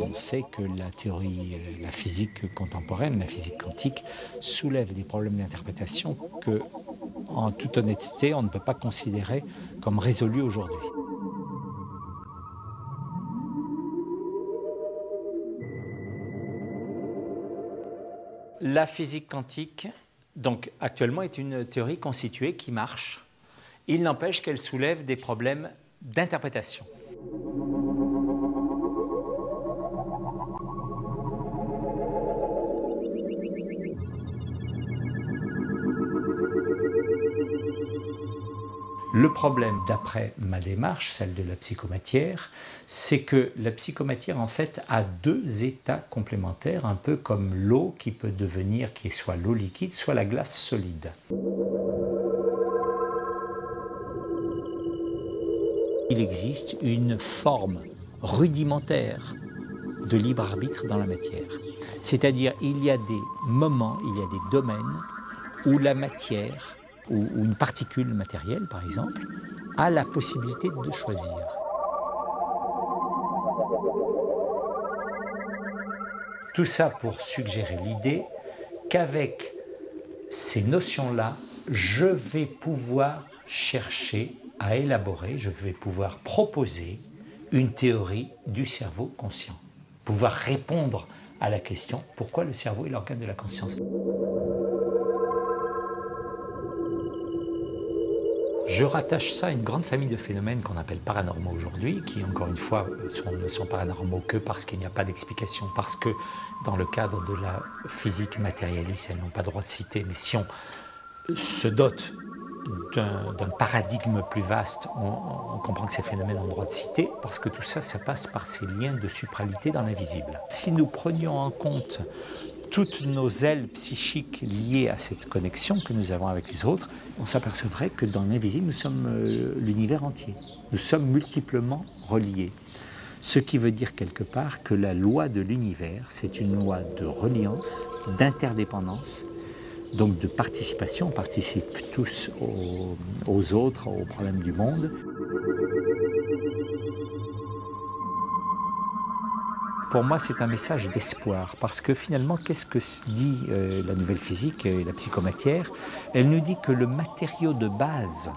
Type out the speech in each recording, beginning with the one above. on sait que la théorie, la physique contemporaine, la physique quantique, soulève des problèmes d'interprétation que, en toute honnêteté, on ne peut pas considérer comme résolus aujourd'hui. La physique quantique, donc, actuellement, est une théorie constituée qui marche. Il n'empêche qu'elle soulève des problèmes d'interprétation. Le problème, d'après ma démarche, celle de la psychomatière, c'est que la psychomatière, en fait, a deux états complémentaires, un peu comme l'eau qui peut devenir, qui est soit l'eau liquide, soit la glace solide. Il existe une forme rudimentaire de libre arbitre dans la matière. C'est-à-dire, il y a des moments, il y a des domaines où la matière, ou une particule matérielle, par exemple, a la possibilité de choisir. Tout ça pour suggérer l'idée qu'avec ces notions-là, je vais pouvoir chercher à élaborer, je vais pouvoir proposer une théorie du cerveau conscient, pouvoir répondre à la question « Pourquoi le cerveau est l'organe de la conscience ?» Je rattache ça à une grande famille de phénomènes qu'on appelle paranormaux aujourd'hui, qui encore une fois ne sont paranormaux que parce qu'il n'y a pas d'explication, parce que dans le cadre de la physique matérialiste, elles n'ont pas droit de citer, mais si on se dote d'un paradigme plus vaste, on comprend que ces phénomènes ont droit de citer, parce que tout ça, ça passe par ces liens de supralité dans l'invisible. Si nous prenions en compte toutes nos ailes psychiques liées à cette connexion que nous avons avec les autres, on s'apercevrait que dans l'invisible, nous sommes l'univers entier. Nous sommes multiplement reliés. Ce qui veut dire quelque part que la loi de l'univers, c'est une loi de reliance, d'interdépendance, donc de participation. On participe tous aux autres, aux problèmes du monde. Pour moi, c'est un message d'espoir, parce que finalement, qu'est-ce que dit la nouvelle physique et la psychomatière? Elle nous dit que le matériau de base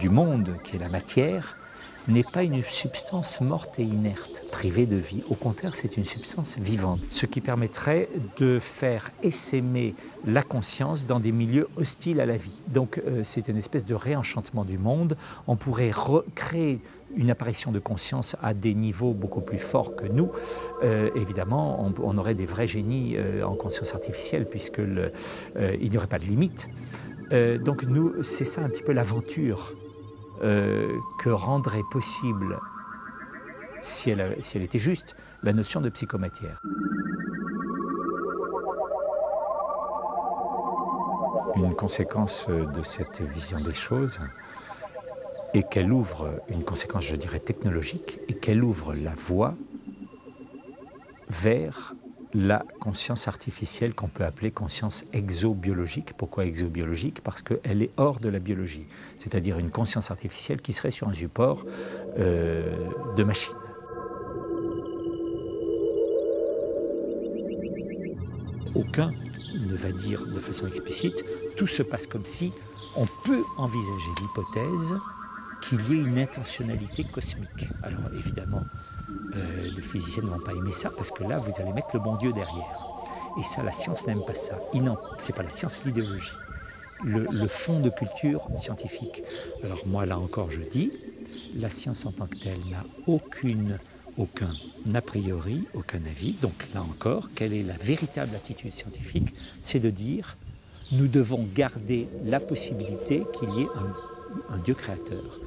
du monde, qui est la matière, n'est pas une substance morte et inerte, privée de vie. Au contraire, c'est une substance vivante, ce qui permettrait de faire essaimer la conscience dans des milieux hostiles à la vie. Donc, c'est une espèce de réenchantement du monde. On pourrait recréer une apparition de conscience à des niveaux beaucoup plus forts que nous. Évidemment, on aurait des vrais génies en conscience artificielle, puisqu'il n'y aurait pas de limite. Donc nous, c'est ça un petit peu l'aventure que rendrait possible, si elle était juste, la notion de psychomatière. Une conséquence de cette vision des choses, et qu'elle ouvre une conséquence, je dirais, technologique, et qu'elle ouvre la voie vers la conscience artificielle qu'on peut appeler conscience exobiologique. Pourquoi exobiologique? Parce qu'elle est hors de la biologie, c'est-à-dire une conscience artificielle qui serait sur un support de machine. Aucun ne va dire de façon explicite, tout se passe comme si. On peut envisager l'hypothèse qu'il y ait une intentionnalité cosmique. Alors évidemment, les physiciens ne vont pas aimer ça, parce que là, vous allez mettre le bon Dieu derrière. Et ça, la science n'aime pas ça. Non, ce n'est pas la science, l'idéologie. Le fond de culture scientifique. Alors moi, là encore, je dis, la science en tant que telle n'a aucun a priori, aucun avis. Donc là encore, quelle est la véritable attitude scientifique? C'est de dire, nous devons garder la possibilité qu'il y ait un Dieu créateur.